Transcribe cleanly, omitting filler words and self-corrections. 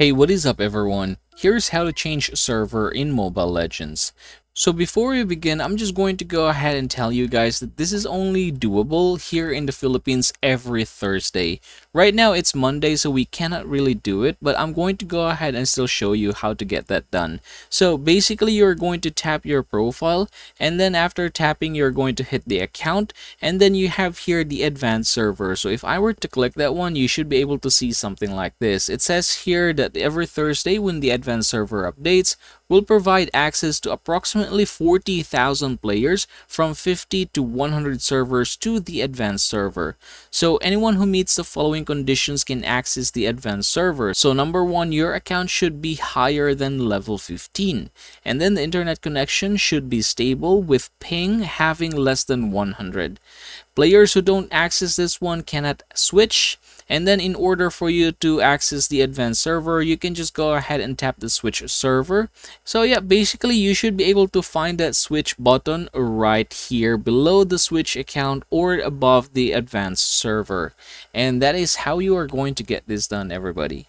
Hey, what is up everyone? Here's how to change server in Mobile Legends. So before we begin, I'm just going to go ahead and tell you guys that this is only doable here in the Philippines every Thursday. Right now it's Monday, so we cannot really do it, but I'm going to go ahead and still show you how to get that done. So basically you're going to tap your profile, and then after tapping you're going to hit the account, and then you have here the advanced server. So if I were to click that one, you should be able to see something like this. It says here that every Thursday when the advanced server updates, will provide access to approximately 40,000 players from 50 to 100 servers to the advanced server. So anyone who meets the following conditions can access the advanced server. So number one, your account should be higher than level 15, and then the internet connection should be stable with ping having less than 100. Players who don't access this one cannot switch. And then in order for you to access the advanced server, you can just go ahead and tap the switch server. So yeah, basically you should be able to find that switch button right here below the switch account or above the advanced server. And that is how you are going to get this done, everybody.